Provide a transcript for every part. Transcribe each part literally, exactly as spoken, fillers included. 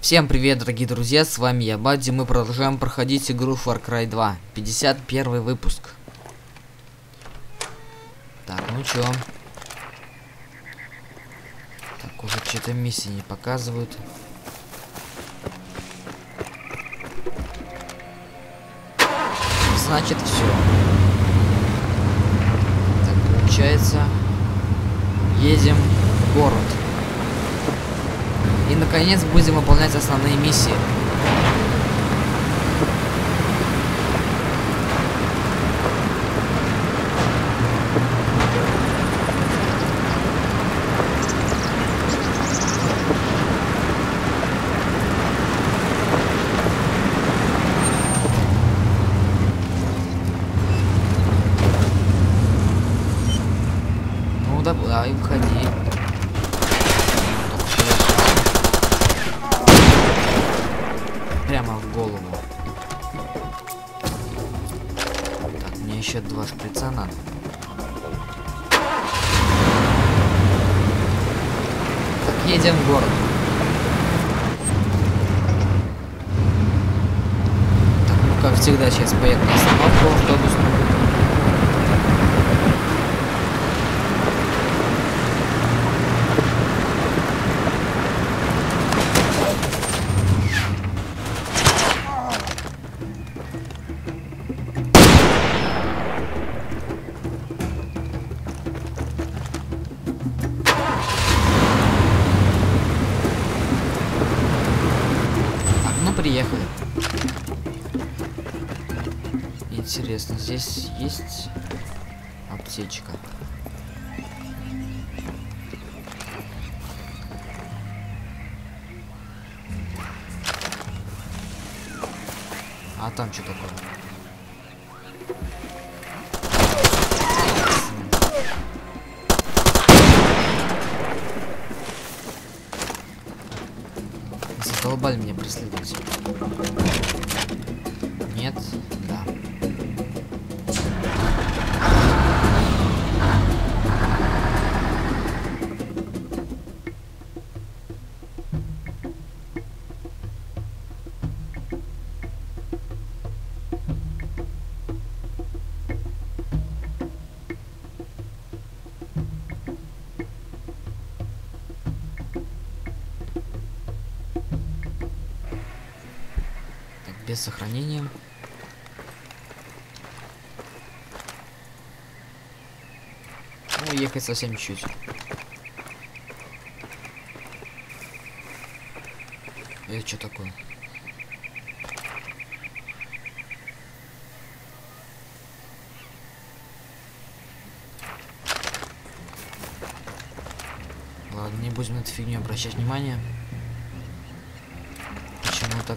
Всем привет, дорогие друзья, с вами я, Бадди, мы продолжаем проходить игру Far Cry два, пятьдесят первый выпуск. Так, ну чё? Так, уже что-то миссии не показывают. Значит, все. Так, получается, едем в город. И, наконец, будем выполнять основные миссии. Ну, давай, выходи. Прямо в голову. Так, мне еще два шприца надо. Так, едем в город. Так, ну как всегда, сейчас поеду на остановку автобусную. Приехали. Интересно, здесь есть аптечка. А там что такое? Задолбали меня преследовать. Нет, да. Без сохранения. Ну, ехать совсем чуть-чуть. Это что такое? Ладно, не будем на эту фигню обращать внимание. Почему так?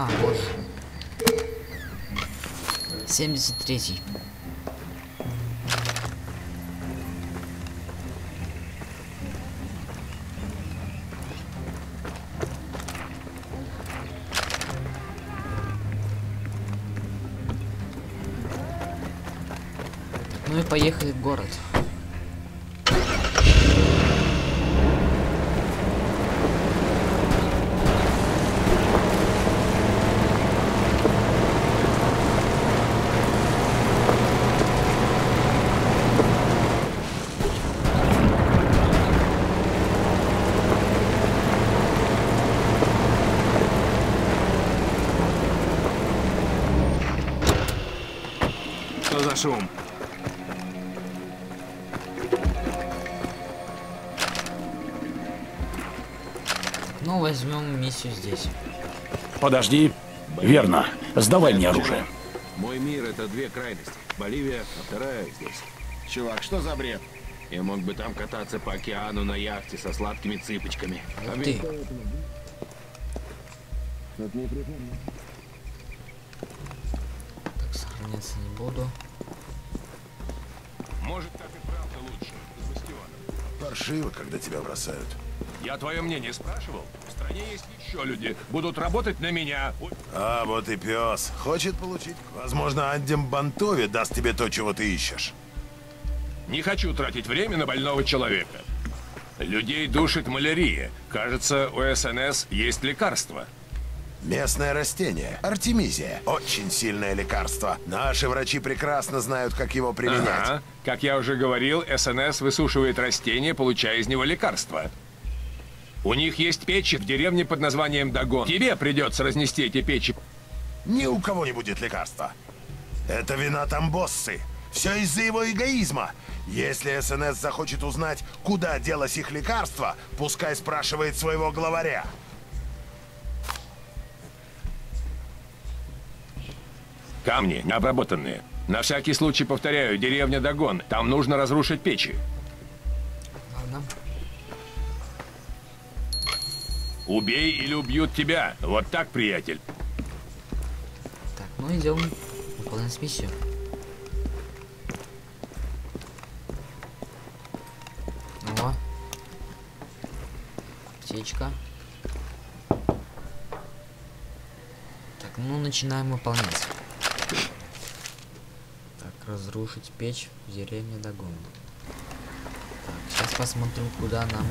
А, вот. семьдесят третий. Ну и поехали в город. За шум. Ну, возьмем миссию здесь. Подожди. Верно. Сдавай мне оружие. Мой мир — это две крайности. Боливия, а вторая здесь. Чувак, что за бред? Я мог бы там кататься по океану на яхте со сладкими цыпочками. А ты? Так, сохраняться не буду. Может, так и правда лучше. Паршиво, когда тебя бросают. Я твое мнение спрашивал. В стране есть еще люди. Будут работать на меня. А вот и пес. Хочет получить. Возможно, Андем Бантове даст тебе то, чего ты ищешь. Не хочу тратить время на больного человека. Людей душит малярия. Кажется, у СНС есть лекарство. Местное растение. Артемизия. Очень сильное лекарство. Наши врачи прекрасно знают, как его применять. Ага. Как я уже говорил, СНС высушивает растение, получая из него лекарство. У них есть печи в деревне под названием Дагон. Тебе придется разнести эти печи. Ни у кого не будет лекарства. Это вина Тамбоссы. Все из-за его эгоизма. Если СНС захочет узнать, куда делось их лекарство, пускай спрашивает своего главаря. Камни необработанные. На всякий случай повторяю, деревня Дагон. Там нужно разрушить печи. Ладно. Убей или убьют тебя. Вот так, приятель. Так, ну идем выполнять миссию. О. Птичка. Так, ну начинаем выполнять. Разрушить печь в деревне Дагон. Так, сейчас посмотрим, куда нам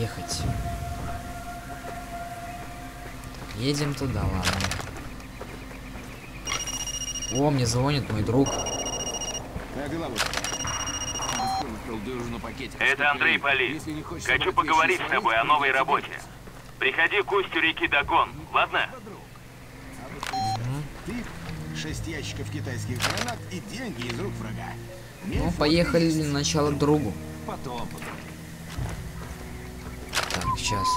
ехать. Так, едем туда, ладно. О, мне звонит мой друг. Это Андрей Поли. Хочу поговорить с тобой о новой работе. Приходи к устью реки Дагон, ладно? шесть ящиков китайских гранат и деньги из рук врага. Ну, поехали сначала к другу. Потом. Так, сейчас.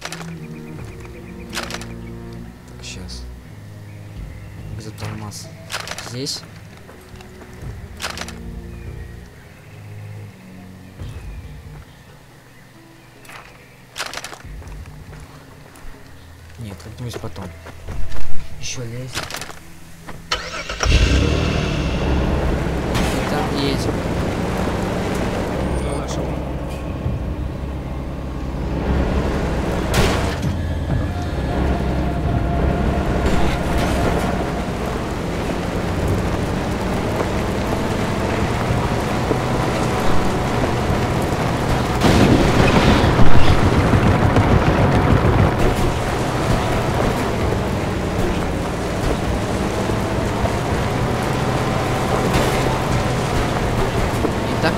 Так, сейчас. Где тормоз? Здесь. Вернусь потом. Еще лезь. И там едем. Хорошо.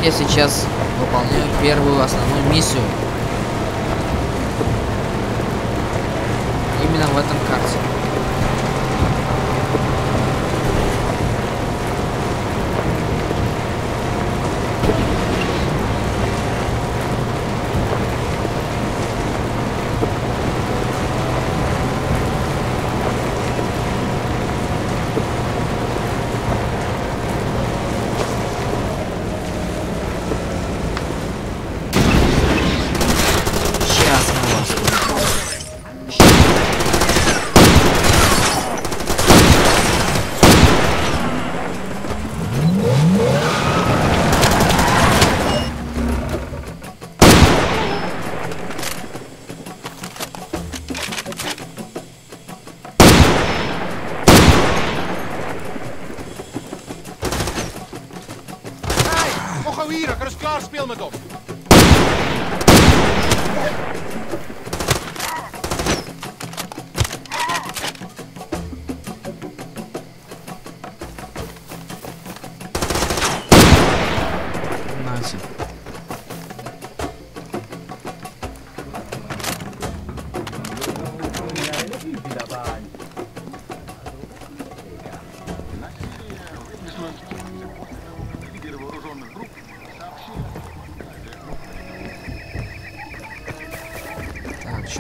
Я сейчас выполняю первую основную миссию. Именно в этом карте.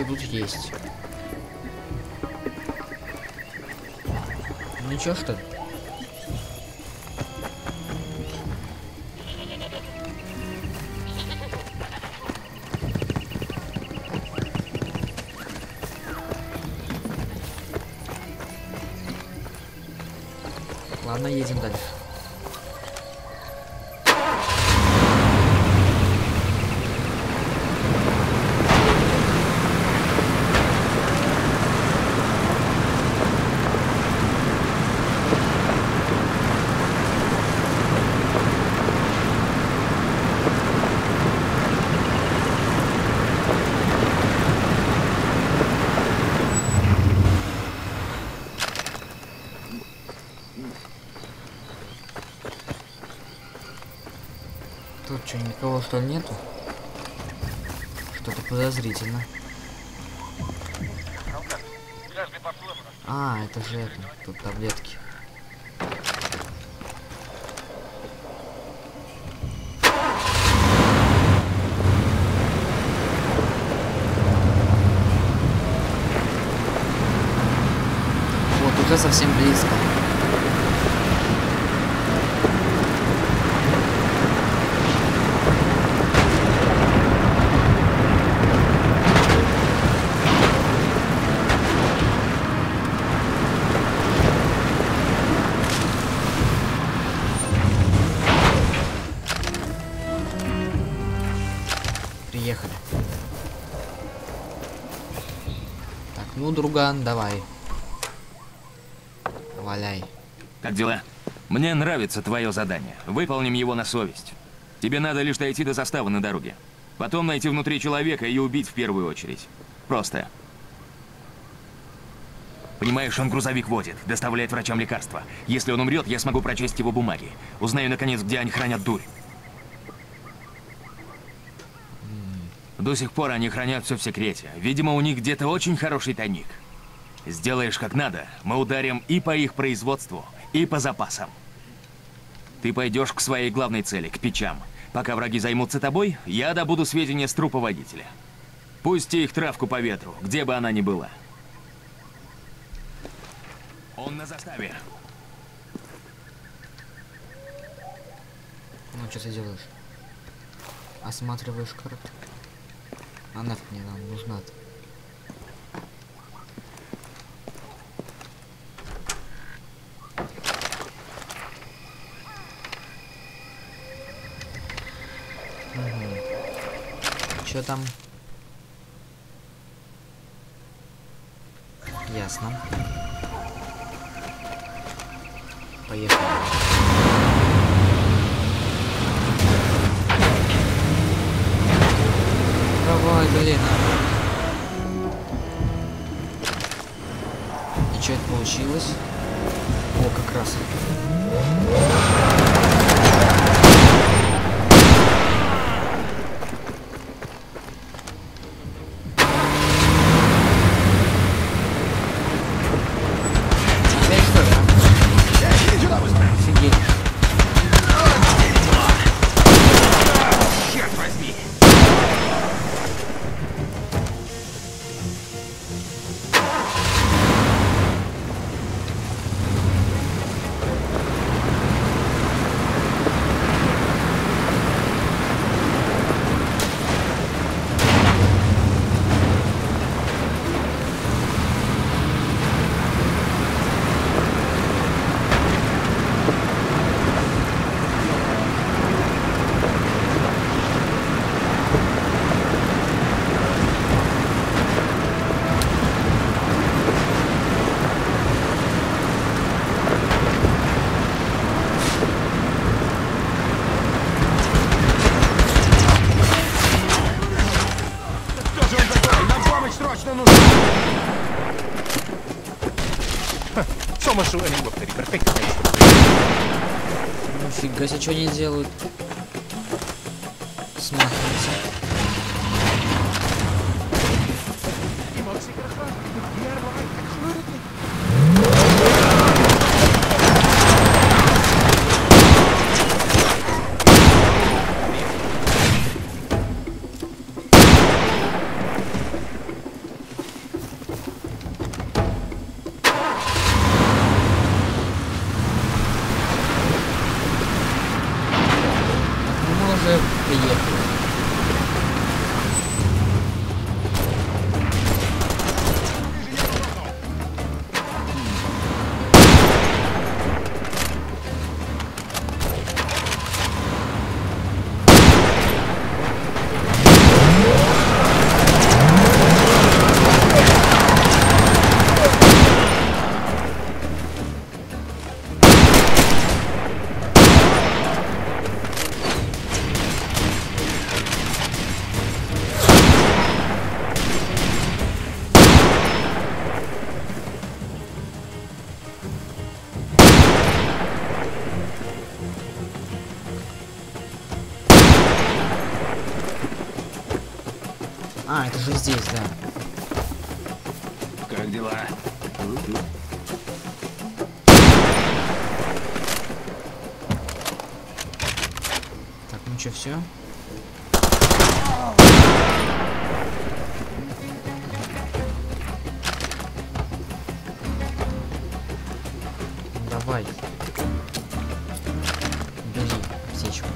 Тут есть. Ну чё, что ли? Ладно, едем дальше. Тут что, никого что нету? Что-то подозрительно. А, это же это, тут таблетки. Вот, уже совсем близко. Руган, давай. Валяй. Как дела? Мне нравится твое задание. Выполним его на совесть. Тебе надо лишь дойти до заставы на дороге. Потом найти внутри человека и убить в первую очередь. Просто. Понимаешь, он грузовик водит, доставляет врачам лекарства. Если он умрет, я смогу прочесть его бумаги. Узнаю, наконец, где они хранят дурь. До сих пор они хранят все в секрете. Видимо, у них где-то очень хороший тайник. Сделаешь как надо, мы ударим и по их производству, и по запасам. Ты пойдешь к своей главной цели, к печам. Пока враги займутся тобой, я добуду сведения с трупа водителя. Пусти их травку по ветру, где бы она ни была. Он на заставе. Ну, что ты делаешь? Осматриваешь карту? Она мне нам нужна. -то. Угу. Что там? Ясно. Поехали. Ой, блин. И что это получилось? О, как раз. Нифига себе, что они делают? Смахиваются. Приехали. А, это же здесь, да. Как дела? Так, ну что, все? Давай. Бери сечку.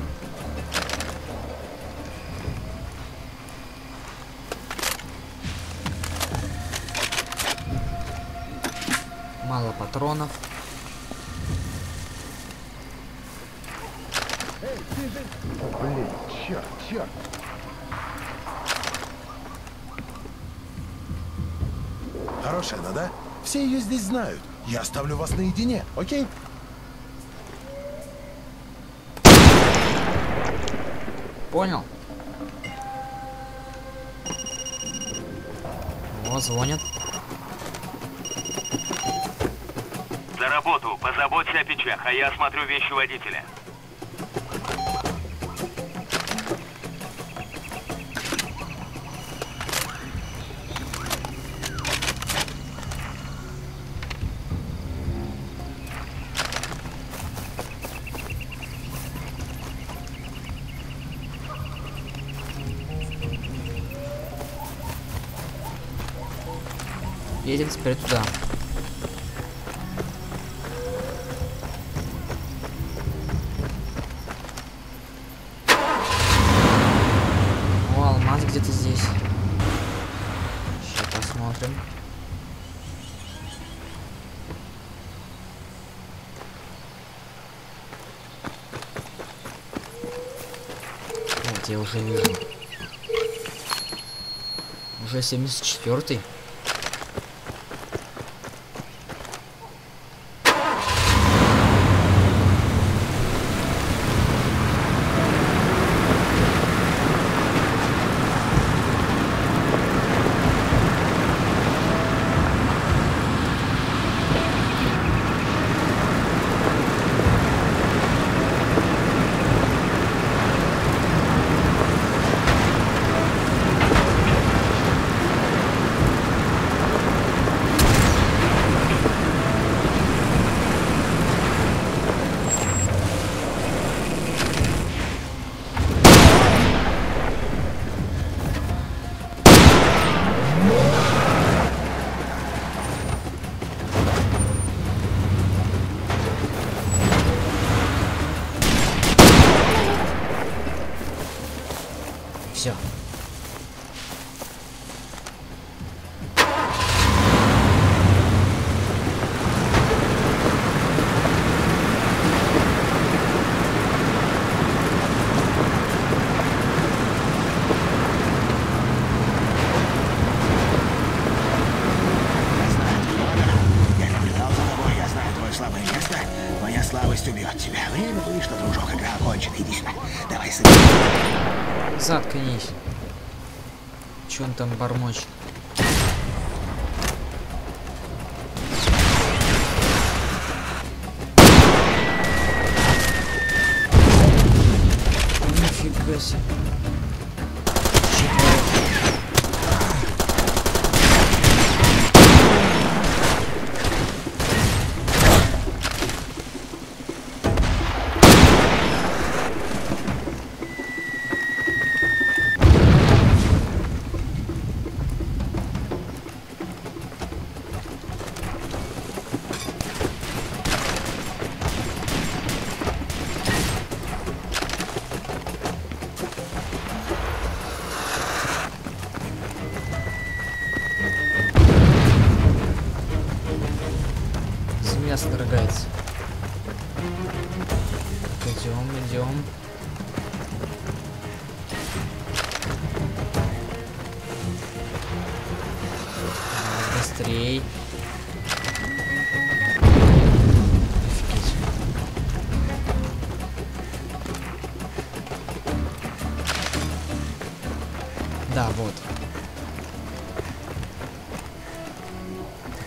Мало патронов. Эй, блин, черт, черт. Хорошая она, да? Все ее здесь знают. Я оставлю вас наедине, окей? Понял. О, звонят. За работу, позаботься о печах, а я осмотрю вещи водителя. Едем теперь туда. О, алмаз где-то здесь. Сейчас посмотрим. Вот, я уже вижу. Уже семьдесят четвёртый. Заткнись. Чё он там бормочет? Нифига себе. Содорогается. Идем, идем. Быстрей. Офигеть. Да, вот.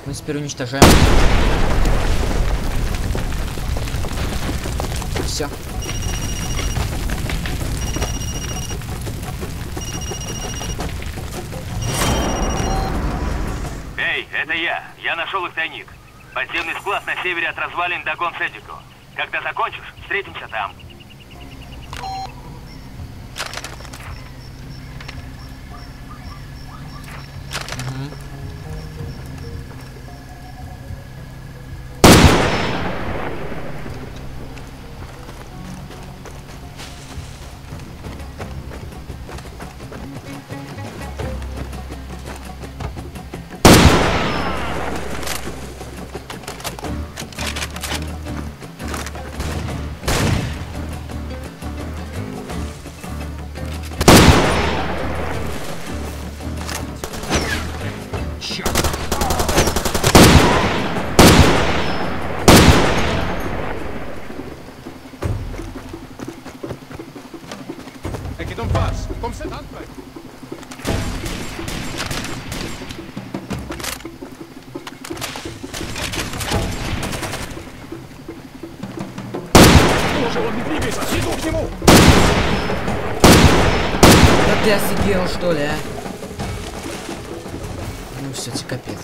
Мы теперь уничтожаем. Все. Андрей, это я. Я нашел их тайник. Подземный склад на севере от развалин Дагон Седдико. Когда закончишь, встретимся там. Что ли, а? Ну все, тебе капец.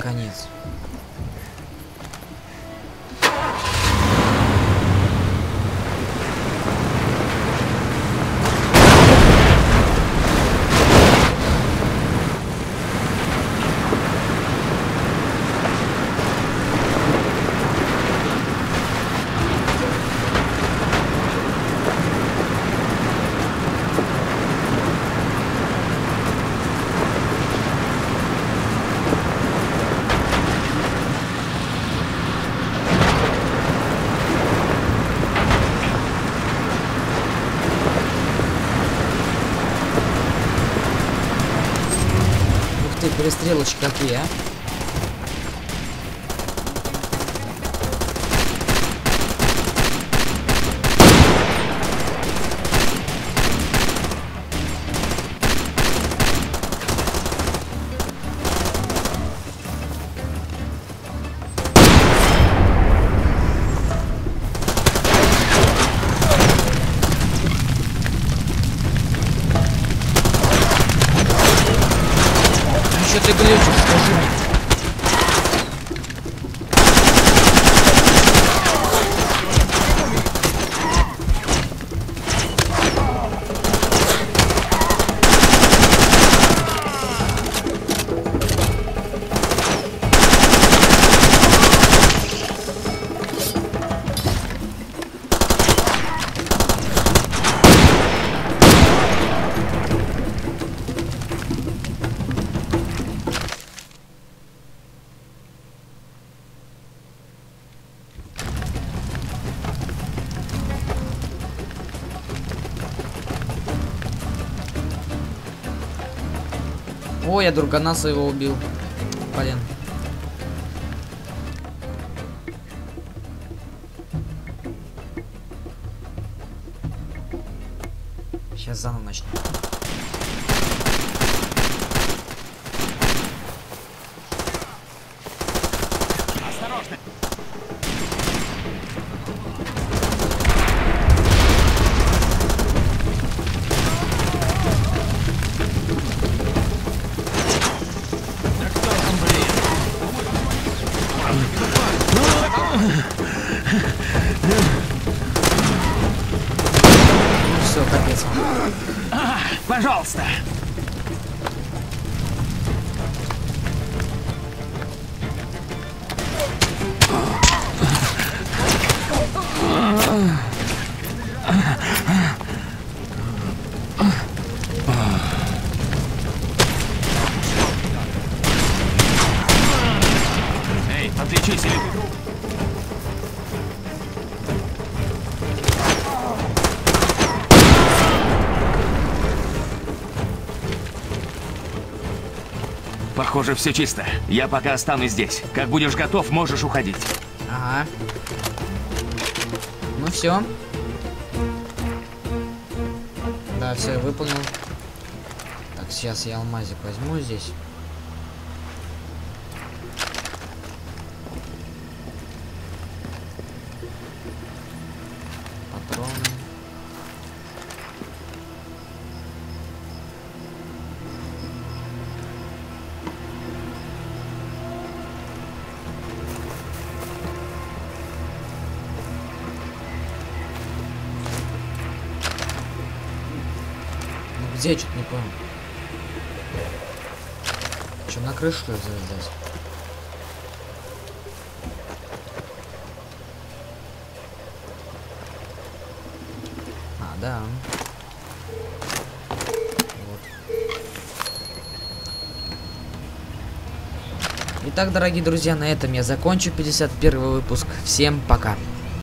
Конец. Перестрелочки какие, а? Ой, я другана своего убил. Блин. Сейчас заново начнем. Осторожно. Пожалуйста. Эй, отвечай, Селик. Похоже, все чисто. Я пока останусь здесь. Как будешь готов, можешь уходить. Ага. Ну все. Да, все, я выполнил. Так, сейчас я алмазик возьму здесь. Я что-то не понял. Что, на крышу что ли залезать? А, да. Вот. Итак, дорогие друзья, на этом я закончу пятьдесят первый выпуск. Всем пока.